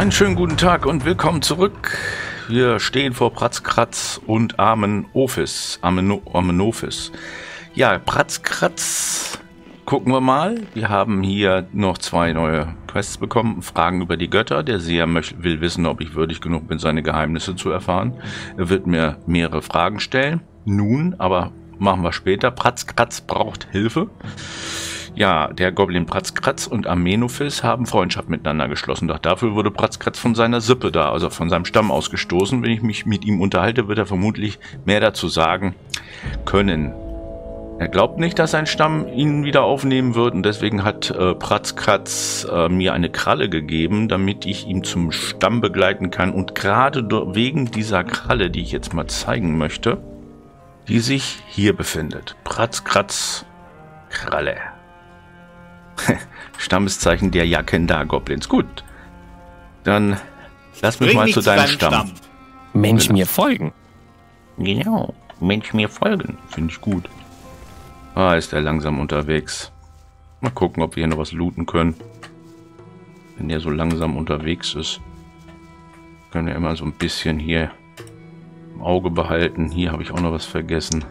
Einen schönen guten Tag und willkommen zurück. Wir stehen vor Pratzkratz und Amenophis. Ja, Pratzkratz. Gucken wir mal. Wir haben hier noch zwei neue Quests bekommen. Fragen über die Götter. Der Seher will wissen, ob ich würdig genug bin, seine Geheimnisse zu erfahren. Er wird mir mehrere Fragen stellen. Nun, aber machen wir später. Pratzkratz braucht Hilfe. Ja, der Goblin Pratzkratz und Amenophis haben Freundschaft miteinander geschlossen. Doch dafür wurde Pratzkratz von seiner Sippe da, also von seinem Stamm ausgestoßen. Wenn ich mich mit ihm unterhalte, wird er vermutlich mehr dazu sagen können. Er glaubt nicht, dass sein Stamm ihn wieder aufnehmen wird. Und deswegen hat Pratzkratz mir eine Kralle gegeben, damit ich ihn zum Stamm begleiten kann. Und gerade wegen dieser Kralle, die ich jetzt mal zeigen möchte, die sich hier befindet. Pratzkratz Kralle. Stammeszeichen der Jakendar-Goblins. Gut. Dann lass mich mal zu deinem Stamm. Mensch, mir folgen. Genau. Mensch, mir folgen. Finde ich gut. Ah, ist er langsam unterwegs. Mal gucken, ob wir hier noch was looten können. Wenn der so langsam unterwegs ist, können wir immer so ein bisschen hier im Auge behalten. Hier habe ich auch noch was vergessen.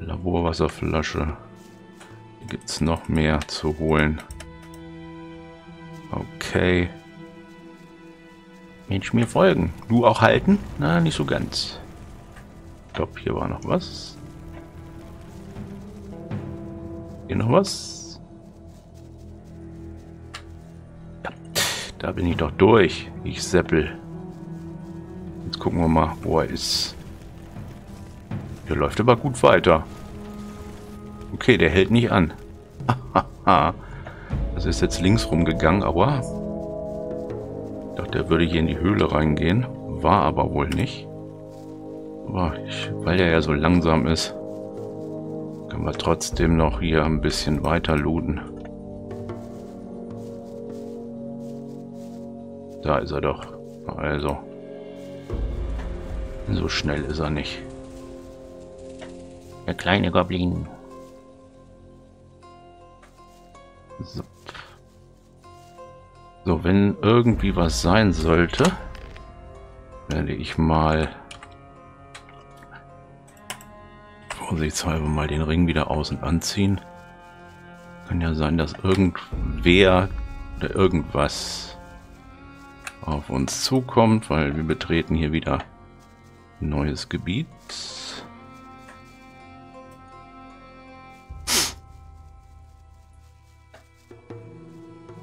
Laborwasserflasche. Gibt es noch mehr zu holen? Okay. Mensch, mir folgen. Du auch halten? Na, nicht so ganz. Ich glaube, hier war noch was. Hier noch was? Ja. Da bin ich doch durch. Ich seppel. Jetzt gucken wir mal, wo er ist. Der läuft aber gut weiter. Okay, der hält nicht an. Das ist jetzt links rumgegangen, aber ich dachte, er würde hier in die Höhle reingehen. War aber wohl nicht. Aber weil der ja so langsam ist, können wir trotzdem noch hier ein bisschen weiter looten. Da ist er doch. Also. So schnell ist er nicht. Der kleine Goblin. So, wenn irgendwie was sein sollte, werde ich mal vorsichtshalber mal den Ring wieder aus- und anziehen. Kann ja sein, dass irgendwer oder irgendwas auf uns zukommt, weil wir betreten hier wieder ein neues Gebiet.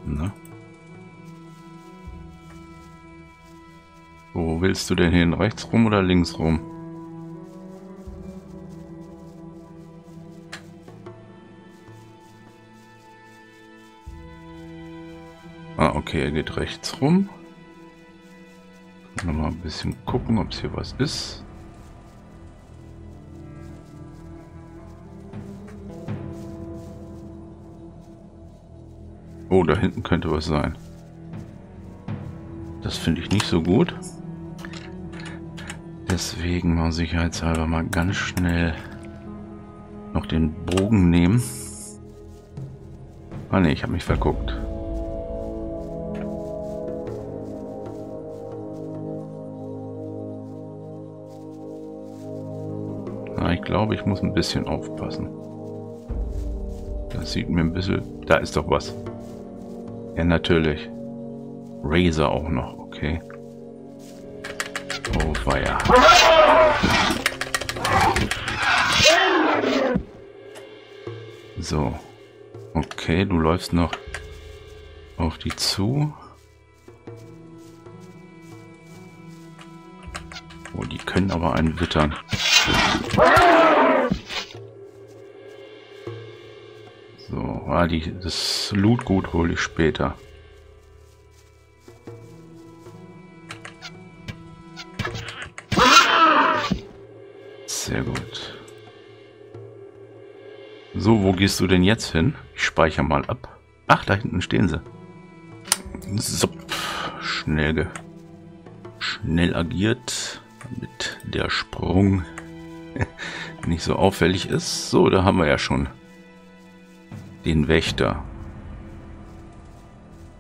Ne? Wo willst du denn hin? Rechts rum oder links rum? Ah, okay, er geht rechts rum. Noch mal ein bisschen gucken, ob es hier was ist. Oh, da hinten könnte was sein. Das finde ich nicht so gut. Deswegen mal sicherheitshalber mal ganz schnell noch den Bogen nehmen. Ah ne, ich habe mich verguckt. Na, ich glaube, ich muss ein bisschen aufpassen. Das sieht mir ein bisschen... Da ist doch was. Ja, natürlich. Razor auch noch, okay. Oh, weia. So. Okay, du läufst noch auf die zu. Oh, die können aber einen wittern. So, das Lootgut hole ich später. Sehr gut. So, wo gehst du denn jetzt hin? Ich speichere mal ab. Ach, da hinten stehen sie. So, schnell agiert, damit der Sprung nicht so auffällig ist. So, da haben wir ja schon den Wächter.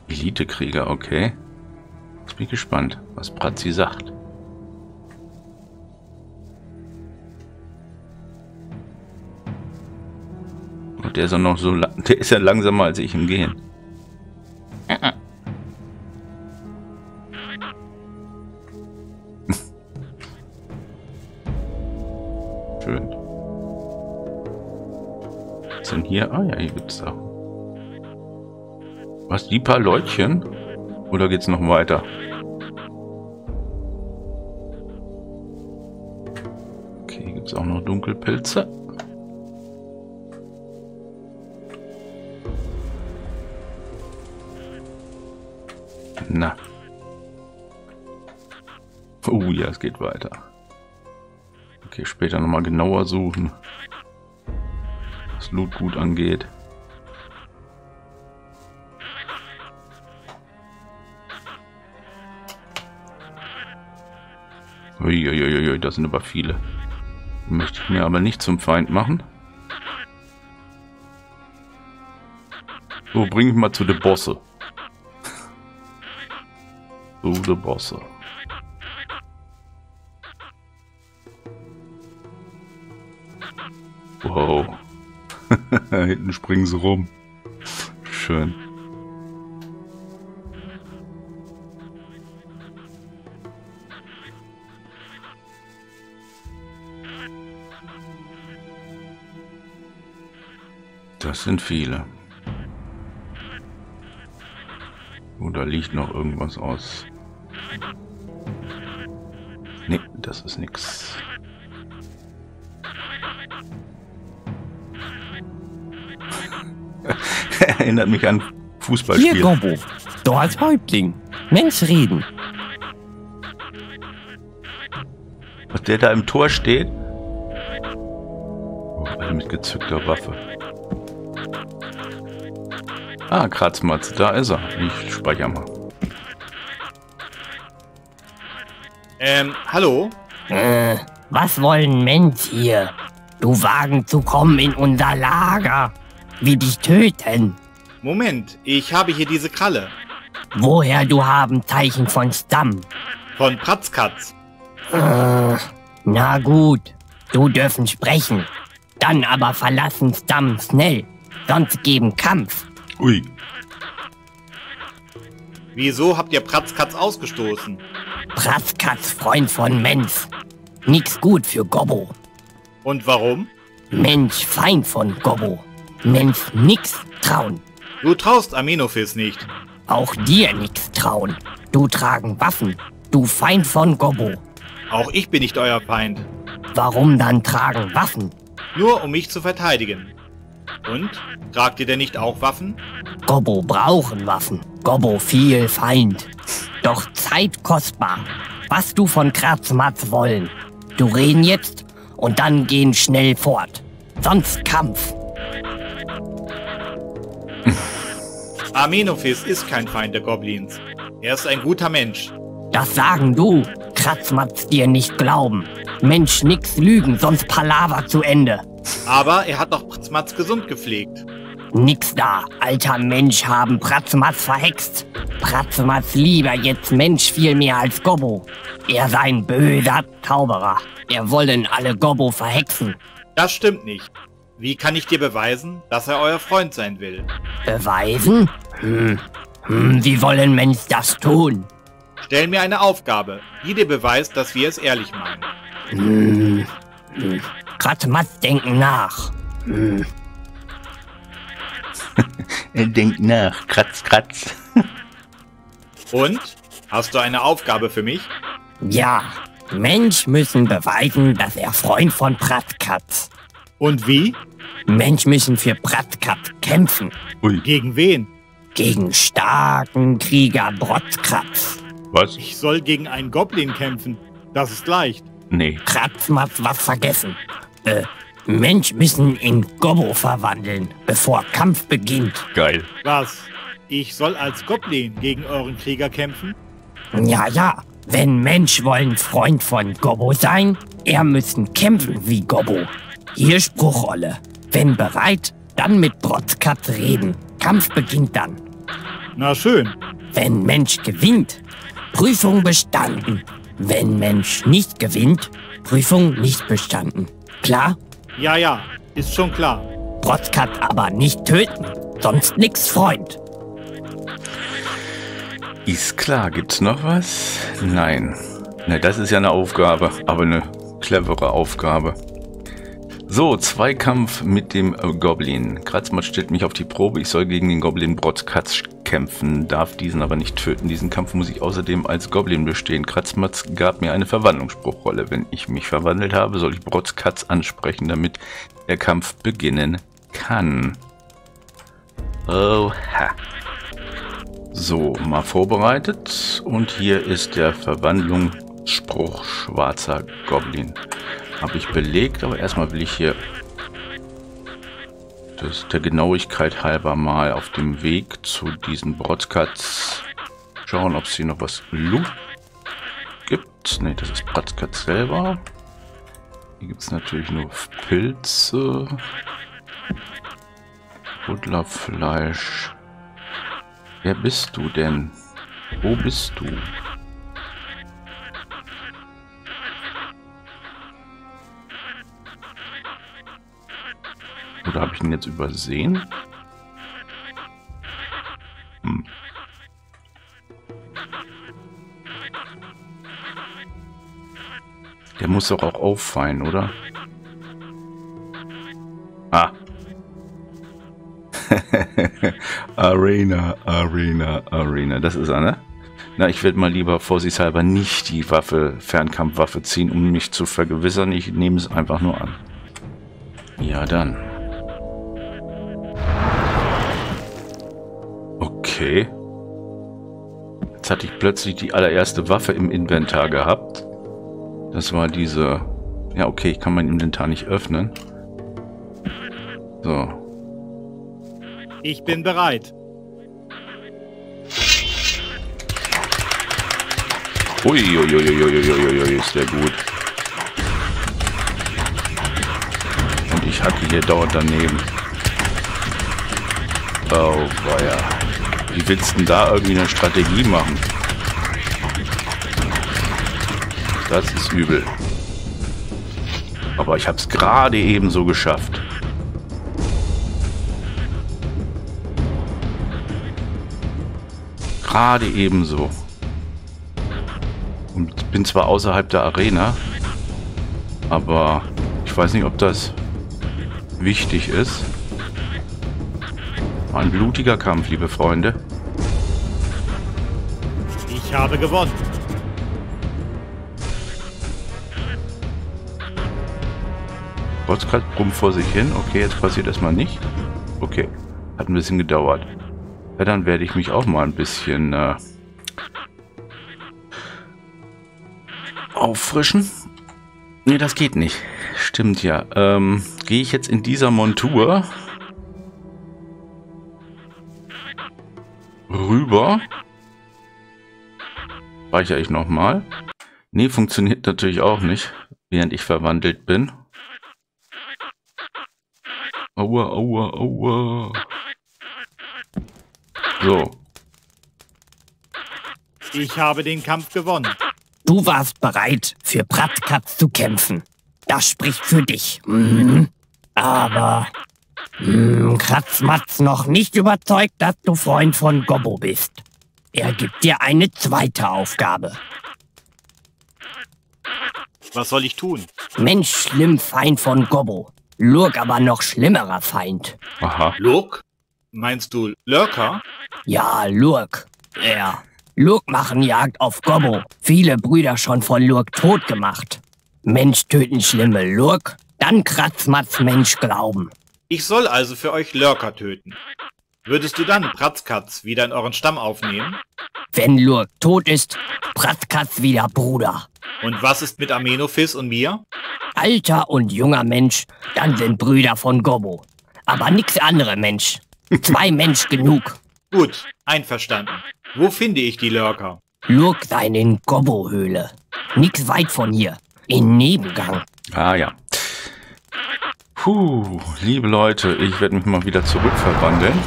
Elitekrieger, okay. Jetzt bin ich gespannt, was Pratzi sagt. Und der ist ja noch so lang, der ist ja langsamer als ich im Gehen. Schön. Was denn hier? Ah ja, hier gibt es Sachen. Was, die paar Leutchen? Oder geht's noch weiter? Okay, hier gibt es auch noch Dunkelpilze. Na. Oh ja, es geht weiter. Okay, später nochmal genauer suchen. Was Loot gut angeht. Uiuiui, das sind aber viele. Möchte ich mir aber nicht zum Feind machen. So, bring ich mal zu den Bosse. Zu den Bosse. Wow. Hinten springen sie rum. Schön. Das sind viele. Oh, da liegt noch irgendwas aus. Nee, das ist nix. Erinnert mich an Fußballspiel. Hier, Gobbo, du als Häuptling. Mensch reden. Was der da im Tor steht? Oh, mit gezückter Waffe. Ah, Kratzmatz, da ist er. Ich speichere mal. Hallo? Was wollen Mensch hier? Du wagen zu kommen in unser Lager. Wir dich töten. Moment, ich habe hier diese Kralle. Woher du haben Zeichen von Stamm? Von Pratzkratz. Na gut, du dürfen sprechen. Dann aber verlassen Stamm schnell. Sonst geben Kampf. Ui. Wieso habt ihr Pratzkratz ausgestoßen? Pratzkratz, Freund von Mensch. Nix gut für Gobbo. Und warum? Mensch, Feind von Gobbo. Mensch, nix trauen. Du traust Amenophis nicht. Auch dir nix trauen. Du tragen Waffen. Du Feind von Gobbo. Auch ich bin nicht euer Feind. Warum dann tragen Waffen? Nur um mich zu verteidigen. Und? Tragt ihr denn nicht auch Waffen? Gobbo brauchen Waffen. Gobbo viel Feind. Doch Zeit kostbar. Was du von Kratzmatz wollen. Du reden jetzt und dann gehen schnell fort. Sonst Kampf. Amenophis ist kein Feind der Goblins. Er ist ein guter Mensch. Das sagen du. Kratzmatz dir nicht glauben. Mensch, nix lügen, sonst Palaver zu Ende. Aber er hat doch Pratzmatz gesund gepflegt. Nix da, alter Mensch haben Pratzmatz verhext. Pratzmatz lieber jetzt Mensch viel mehr als Gobbo. Er sei ein böser Zauberer. Er wollen alle Gobbo verhexen. Das stimmt nicht. Wie kann ich dir beweisen, dass er euer Freund sein will? Beweisen? Wie wollen Mensch das tun? Stell mir eine Aufgabe, die dir beweist, dass wir es ehrlich meinen. Kratzmatz denken nach. Er denkt nach. Kratz, kratz. Und? Hast du eine Aufgabe für mich? Ja. Mensch müssen beweisen, dass er Freund von Pratzkratz. Und wie? Mensch müssen für Pratzkratz kämpfen. Ui. Gegen wen? Gegen starken Krieger Brotkratz. Was? Ich soll gegen einen Goblin kämpfen. Das ist leicht. Nee. Kratzmatz was vergessen. Mensch müssen in Gobbo verwandeln, bevor Kampf beginnt. Geil. Was? Ich soll als Goblin gegen euren Krieger kämpfen? Ja, ja. Wenn Mensch wollen Freund von Gobbo sein, er müssen kämpfen wie Gobbo. Hier Spruchrolle. Wenn bereit, dann mit Brotkratz reden. Kampf beginnt dann. Na schön. Wenn Mensch gewinnt, Prüfung bestanden. Wenn Mensch nicht gewinnt, Prüfung nicht bestanden. Klar? Ja, ja, ist schon klar. Brotkratz aber nicht töten, sonst nix, Freund. Ist klar, gibt's noch was? Nein. Na, das ist ja eine Aufgabe, aber eine clevere Aufgabe. So, Zweikampf mit dem Goblin. Kratzmatz stellt mich auf die Probe. Ich soll gegen den Goblin Brotkratz kämpfen, darf diesen aber nicht töten. Diesen Kampf muss ich außerdem als Goblin bestehen. Kratzmatz gab mir eine Verwandlungsspruchrolle. Wenn ich mich verwandelt habe, soll ich Brotkratz ansprechen, damit der Kampf beginnen kann. Oha. So, mal vorbereitet. Und hier ist der Verwandlungsspruch Schwarzer Goblin. Habe ich belegt, aber erstmal will ich hier das der Genauigkeit halber mal auf dem Weg zu diesen Brotkratz schauen, ob es hier noch was Loot gibt. Ne, das ist Pratzkratz selber. Hier gibt es natürlich nur Pilze, Buddlerfleisch. Wer bist du denn? Wo bist du? Oder habe ich ihn jetzt übersehen? Hm. Der muss doch auch auffallen, oder? Ah. Arena, Arena, Arena. Das ist er, ne? Na, ich werde mal lieber vorsichtshalber nicht die Waffe, Fernkampfwaffe ziehen, um mich zu vergewissern. Ich nehme es einfach nur an. Ja, dann. Okay. Jetzt hatte ich plötzlich die allererste Waffe im Inventar gehabt. Das war diese... Ja, okay, ich kann mein Inventar nicht öffnen. So. Ich bin bereit. Uiuiuiuiuiuiui, ist der gut. Und ich hacke hier dauernd daneben. Oh, weia. Wie willst du denn da irgendwie eine Strategie machen? Das ist übel. Aber ich habe es gerade eben so geschafft. Gerade eben so. Und bin zwar außerhalb der Arena, aber ich weiß nicht, ob das wichtig ist. War ein blutiger Kampf, liebe Freunde. Ich habe gewonnen. Brotkratz brummt vor sich hin. Okay, jetzt passiert erstmal nicht. Okay, hat ein bisschen gedauert. Ja, dann werde ich mich auch mal ein bisschen auffrischen. Nee, das geht nicht. Stimmt ja. Gehe ich jetzt in dieser Montur rüber? Speichere ich nochmal. Nee, funktioniert natürlich auch nicht, während ich verwandelt bin. Aua, aua, aua. So. Ich habe den Kampf gewonnen. Du warst bereit, für Pratzkratz zu kämpfen. Das spricht für dich. Mhm. Aber... Kratzmatz noch nicht überzeugt, dass du Freund von Gobbo bist. Er gibt dir eine zweite Aufgabe. Was soll ich tun? Mensch, schlimm Feind von Gobbo. Lurk aber noch schlimmerer Feind. Aha. Lurk? Meinst du Lurker? Ja, Lurk. Ja. Lurk machen Jagd auf Gobbo. Viele Brüder schon von Lurk tot gemacht. Mensch töten schlimme Lurk, dann Kratzmatz Mensch glauben. Ich soll also für euch Lurker töten. Würdest du dann Pratzkratz wieder in euren Stamm aufnehmen? Wenn Lurk tot ist, Pratzkratz wieder Bruder. Und was ist mit Amenophis und mir? Alter und junger Mensch, dann sind Brüder von Gobbo. Aber nix andere Mensch. Zwei Mensch genug. Gut, einverstanden. Wo finde ich die Lurker? Lurk seien in Gobbo-Höhle. Nix weit von hier. In Nebengang. Ah ja. Puh, liebe Leute, ich werde mich mal wieder zurückverwandeln.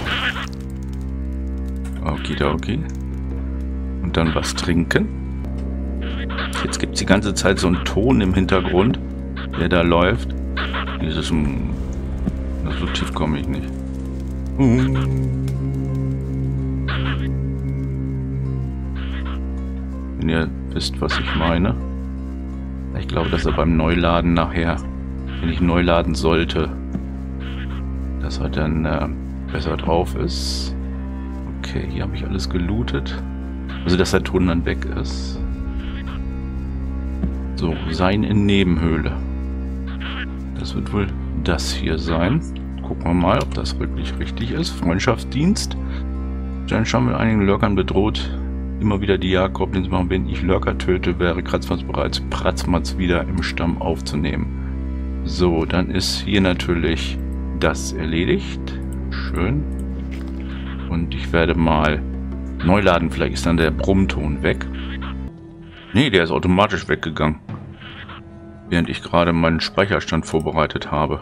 Okidoki. Und dann was trinken. Jetzt gibt es die ganze Zeit so einen Ton im Hintergrund, der da läuft. Dieses... So tief komme ich nicht. Wenn ihr wisst, was ich meine. Ich glaube, dass er beim Neuladen nachher, wenn ich neu laden sollte, dass er dann besser drauf ist. Okay, hier habe ich alles gelootet. Also, dass der Ton dann weg ist. So, sein in Nebenhöhle. Das wird wohl das hier sein. Gucken wir mal, ob das wirklich richtig ist. Freundschaftsdienst. Dann schauen wir einigen Lurkern bedroht. Immer wieder die Jagdgoblins machen. Wenn ich Lurker töte, wäre Kratzmatz bereit, Pratzmatz wieder im Stamm aufzunehmen. So, dann ist hier natürlich das erledigt. Schön. Und ich werde mal neu laden. Vielleicht ist dann der Brummton weg. Nee, der ist automatisch weggegangen. Während ich gerade meinen Speicherstand vorbereitet habe.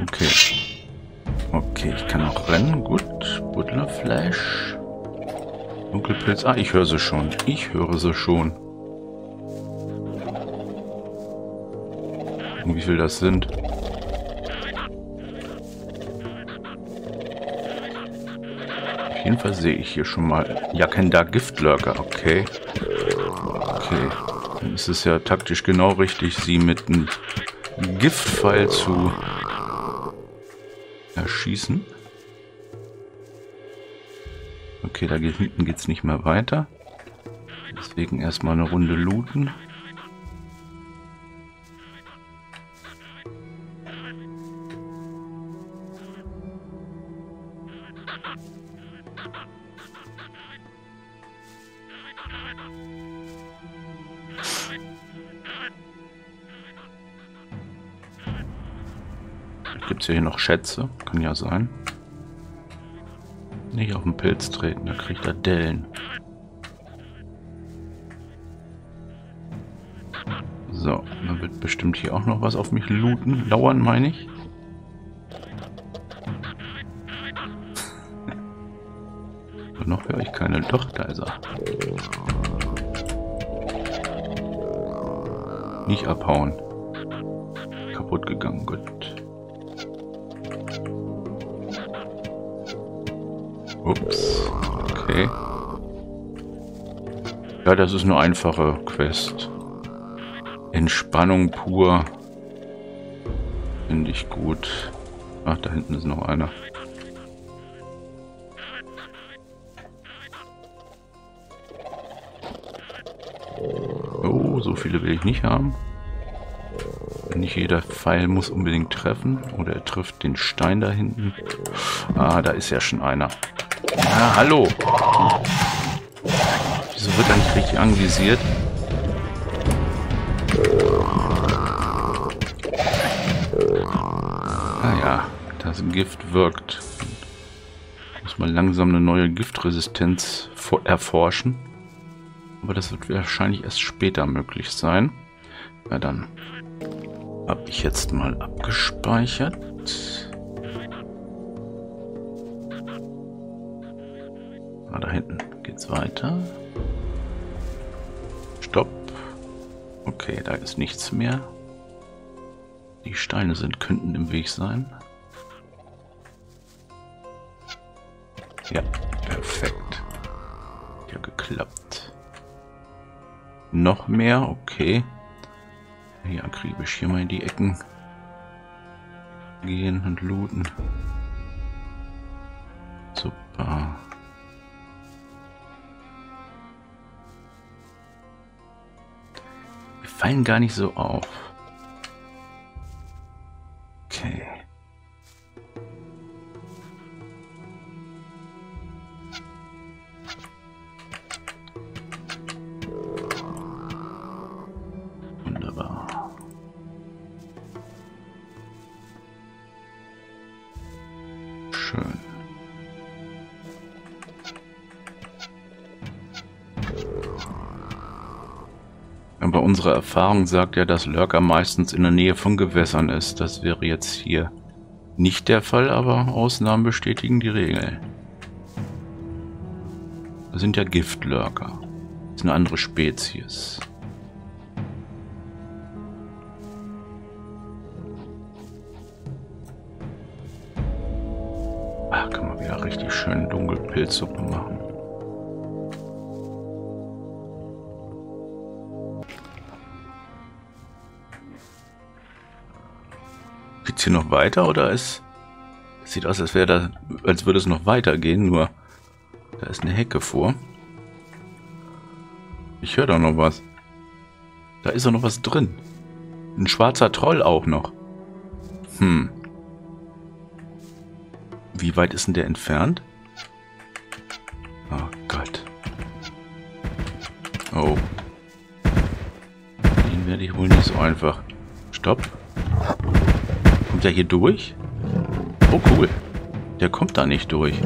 Okay. Okay, ich kann auch rennen. Gut. Butlerflash. Dunkelpilz. Ah, ich höre sie schon. Ich höre sie schon. Und wie viel das sind. Auf jeden Fall sehe ich hier schon mal. Ja, kein da Giftlurker. Okay. Okay. Dann ist es ja taktisch genau richtig, sie mit einem Giftpfeil zu erschießen. Okay, da hinten geht es nicht mehr weiter. Deswegen erstmal eine Runde looten. Gibt es hier noch Schätze? Kann ja sein. Nicht auf den Pilz treten, da kriegt er Dellen. So, dann wird bestimmt hier auch noch was auf mich looten. Lauern, meine ich. Und noch höre ich keine. Doch, da ist er. Nicht abhauen. Kaputt gegangen, gut. Ups, okay. Ja, das ist eine einfache Quest. Entspannung pur. Finde ich gut. Ach, da hinten ist noch einer. Oh, so viele will ich nicht haben. Nicht jeder Pfeil muss unbedingt treffen. Oder er trifft den Stein da hinten. Ah, da ist ja schon einer. Ah, hallo! Wieso wird er nicht richtig anvisiert? Ah ja, das Gift wirkt. Muss mal langsam eine neue Giftresistenz erforschen. Aber das wird wahrscheinlich erst später möglich sein. Ja, dann habe ich jetzt mal abgespeichert. Ah, da hinten geht's weiter. Stopp. Okay, da ist nichts mehr. Die Steine könnten im Weg sein. Ja, perfekt. Ja, geklappt. Noch mehr, okay. Hier akribisch hier mal in die Ecken gehen und looten. Super. Fallen gar nicht so auf. Okay. Wunderbar. Schön. Aber unsere Erfahrung sagt ja, dass Lurker meistens in der Nähe von Gewässern ist. Das wäre jetzt hier nicht der Fall, aber Ausnahmen bestätigen die Regel. Das sind ja Giftlurker. Das ist eine andere Spezies. ja richtig schön dunkel Pilzsuppe machen. Geht's hier noch weiter oder ist... Sieht aus, als wäre da, als würde es noch weitergehen, nur da ist eine Hecke vor. Ich höre da noch was. Da ist doch noch was drin. Ein schwarzer Troll auch noch. Hm. Wie weit ist denn der entfernt? Oh Gott. Oh. Den werde ich wohl nicht so einfach. Stopp. Kommt der hier durch? Oh cool, der kommt da nicht durch.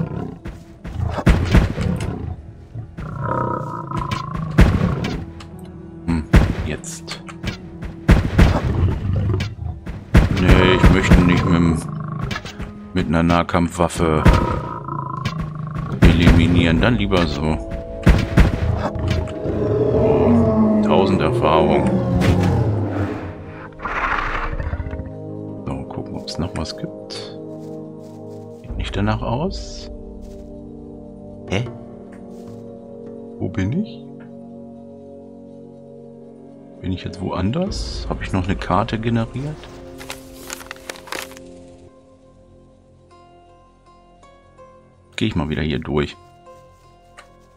Hm, jetzt. Nee, ich möchte nicht mit einer Nahkampfwaffe eliminieren, dann lieber so. Oh, 1000 Erfahrung. So, gucken, ob es noch was gibt. Danach aus. Hä? Wo bin ich? Bin ich jetzt woanders? Habe ich noch eine Karte generiert? Gehe ich mal wieder hier durch.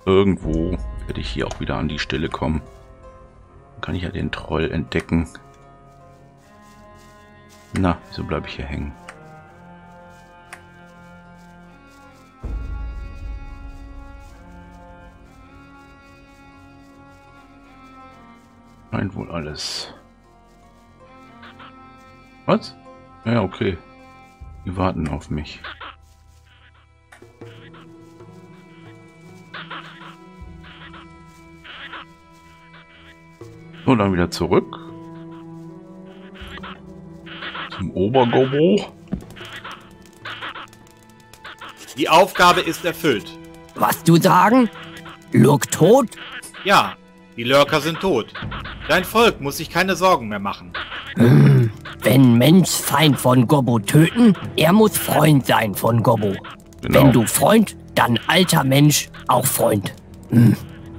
Irgendwo werde ich hier auch wieder an die Stelle kommen. Dann kann ich ja den Troll entdecken. Na, wieso bleibe ich hier hängen? Wohl alles. Was? Ja, okay. Die warten auf mich. So, dann wieder zurück. Zum Obergobo. Die Aufgabe ist erfüllt. Was du sagen? Lurk tot? Ja, die Lurker sind tot. Dein Volk muss sich keine Sorgen mehr machen. Wenn Mensch Feind von Gobbo töten, er muss Freund sein von Gobbo. Genau. Wenn du Freund, dann alter Mensch auch Freund.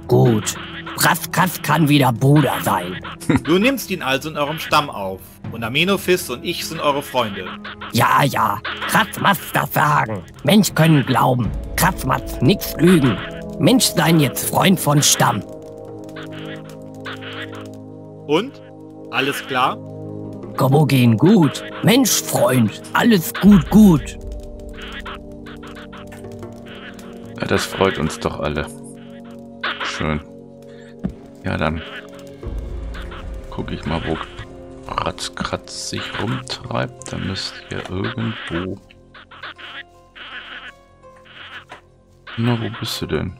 Gut. Pratzkratz kann wieder Bruder sein. Du nimmst ihn also in eurem Stamm auf. Und Amenophis und ich sind eure Freunde. Ja, ja. Kratzmatz das sagen. Mensch können glauben. Kratzmatz nix lügen. Mensch sein jetzt Freund von Stamm. Und? Alles klar? Gobbo gehen gut. Mensch, Freund. Alles gut, gut. Ja, das freut uns doch alle. Schön. Ja, dann gucke ich mal, wo Pratzkratz sich rumtreibt. Da müsst ihr irgendwo... Na, wo bist du denn?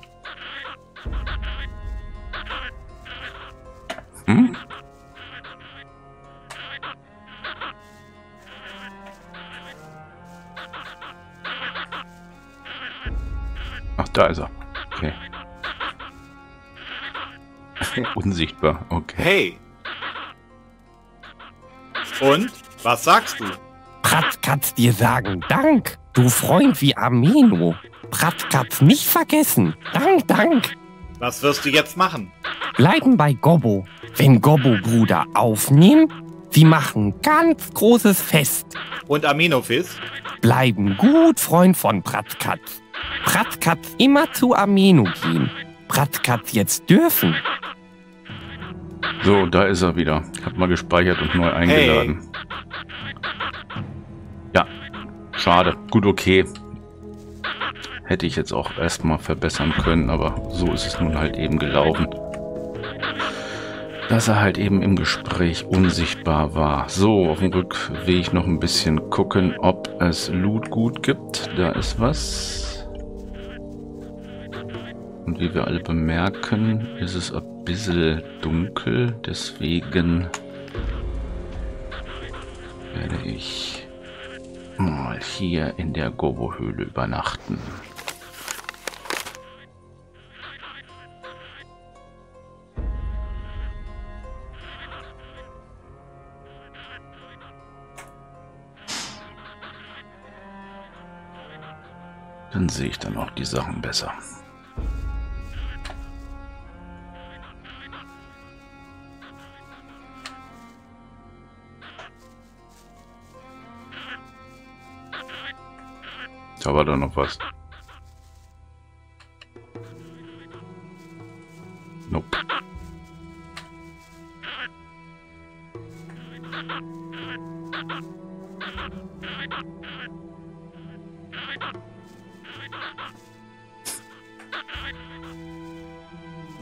Hm? Ach, da ist er. Okay. Unsichtbar, okay. Hey! Und? Was sagst du? Pratzkratz dir sagen Dank, du Freund wie Ameno. Pratzkratz nicht vergessen. Dank, Dank. Was wirst du jetzt machen? Bleiben bei Gobbo. Wenn Gobbo Bruder aufnehmen, sie machen ganz großes Fest. Und Amenophis? Bleiben gut Freund von Pratzkratz. Pratzkratz immer zu Ameno gehen. Pratzkratz jetzt dürfen. So, da ist er wieder. Ich hab mal gespeichert und neu eingeladen. Hey. Ja, schade. Gut, okay. Hätte ich jetzt auch erstmal verbessern können, aber so ist es nun halt eben gelaufen. Dass er halt eben im Gespräch unsichtbar war. So, auf dem Rückweg noch ein bisschen gucken, ob es Loot gut gibt. Da ist was. Und wie wir alle bemerken, ist es ein bisschen dunkel. Deswegen werde ich mal hier in der Gobbo-Höhle übernachten. Dann sehe ich dann auch die Sachen besser. Da war da noch was. Nope.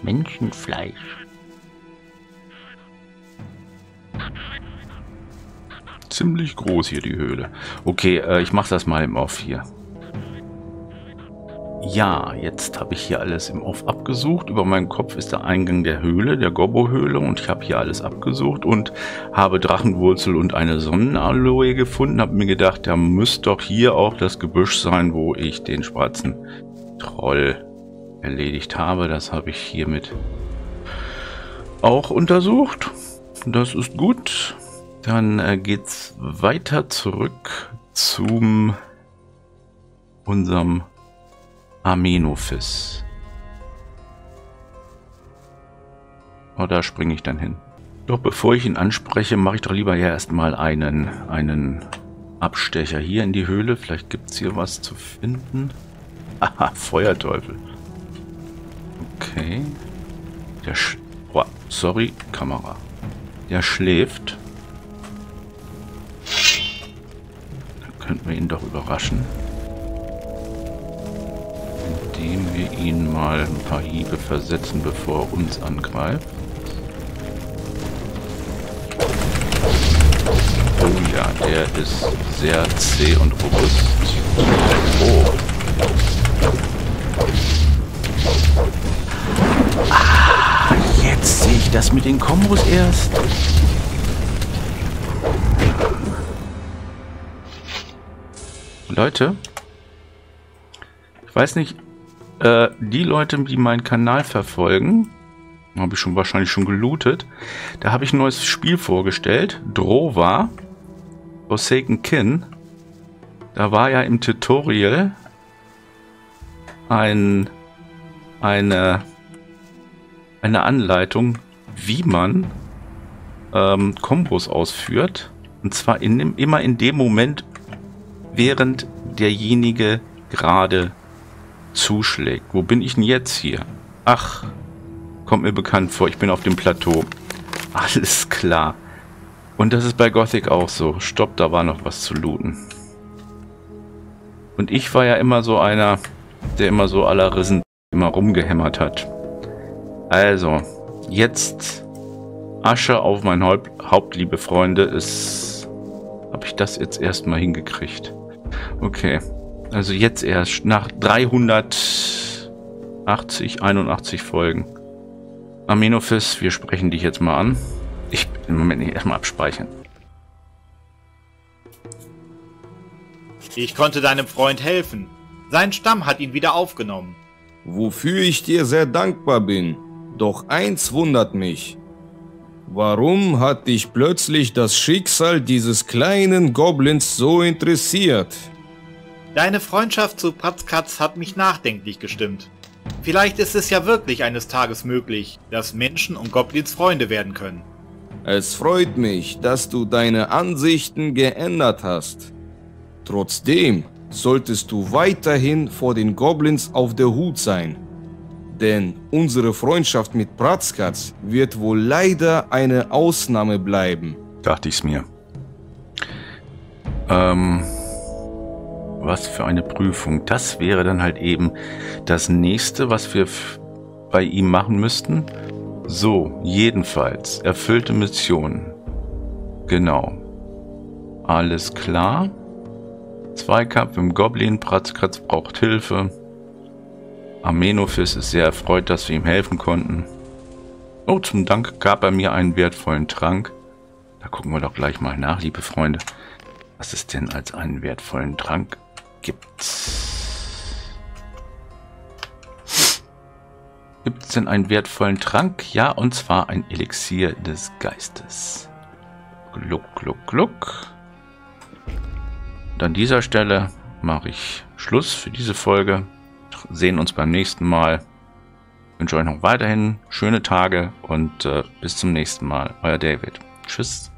Menschenfleisch. Ziemlich groß hier die Höhle. Okay, ich mache das mal im Off hier. Ja, jetzt habe ich hier alles im Off abgesucht. Über meinem Kopf ist der Eingang der Höhle, der Gobbo-Höhle, und ich habe hier alles abgesucht und habe Drachenwurzel und eine Sonnenaloe gefunden. Habe mir gedacht, da müsste doch hier auch das Gebüsch sein, wo ich den schwarzen Troll erledigt habe. Das habe ich hiermit auch untersucht. Das ist gut. Dann geht's weiter zurück zum unserem Amenophis. Oh, da springe ich dann hin. Doch bevor ich ihn anspreche, mache ich doch lieber ja erstmal einen Abstecher hier in die Höhle. Vielleicht gibt es hier was zu finden. Aha, Feuerteufel. Okay. Oh, sorry, Kamera. Der schläft. Dann könnten wir ihn doch überraschen, indem wir ihn mal ein paar Hiebe versetzen, bevor er uns angreift. Oh ja, der ist sehr zäh und robust. Oh. Ah, jetzt sehe ich das mit den Kombos erst. Leute, ich weiß nicht, die Leute, die meinen Kanal verfolgen, habe ich wahrscheinlich schon gelootet. Da habe ich ein neues Spiel vorgestellt. Drova, Forsaken Kin. Da war ja im Tutorial eine Anleitung, wie man Kombos ausführt. Und zwar immer in dem Moment, während derjenige gerade zuschlägt. Wo bin ich denn jetzt hier? Ach, kommt mir bekannt vor, ich bin auf dem Plateau. Alles klar. Und das ist bei Gothic auch so. Stopp, da war noch was zu looten. Und ich war ja immer so einer, der immer so à la Rissen immer rumgehämmert hat. Also, jetzt Asche auf mein Haupt, liebe Freunde. Habe ich das jetzt erstmal hingekriegt? Okay. Also jetzt erst nach 381 Folgen. Amenophis, wir sprechen dich jetzt mal an. Ich bin im Moment nicht, erstmal abspeichern. Ich konnte deinem Freund helfen. Sein Stamm hat ihn wieder aufgenommen. Wofür ich dir sehr dankbar bin. Doch eins wundert mich. Warum hat dich plötzlich das Schicksal dieses kleinen Goblins so interessiert? Deine Freundschaft zu Pratzkratz hat mich nachdenklich gestimmt. Vielleicht ist es ja wirklich eines Tages möglich, dass Menschen und Goblins Freunde werden können. Es freut mich, dass du deine Ansichten geändert hast. Trotzdem solltest du weiterhin vor den Goblins auf der Hut sein. Denn unsere Freundschaft mit Pratzkratz wird wohl leider eine Ausnahme bleiben. Dachte ich's mir. Was für eine Prüfung. Das wäre dann halt eben das nächste, was wir bei ihm machen müssten. So, jedenfalls. Erfüllte Mission. Genau. Alles klar. Zweikampf im Goblin. Pratzkratz braucht Hilfe. Amenophis ist sehr erfreut, dass wir ihm helfen konnten. Oh, zum Dank gab er mir einen wertvollen Trank. Da gucken wir doch gleich mal nach, liebe Freunde. Was es denn als einen wertvollen Trank gibt's? Gibt es denn einen wertvollen Trank? Ja, und zwar ein Elixier des Geistes. Gluck, gluck, gluck. Und an dieser Stelle mache ich Schluss für diese Folge. Sehen uns beim nächsten Mal. Ich wünsche euch noch weiterhin schöne Tage und bis zum nächsten Mal. Euer David. Tschüss.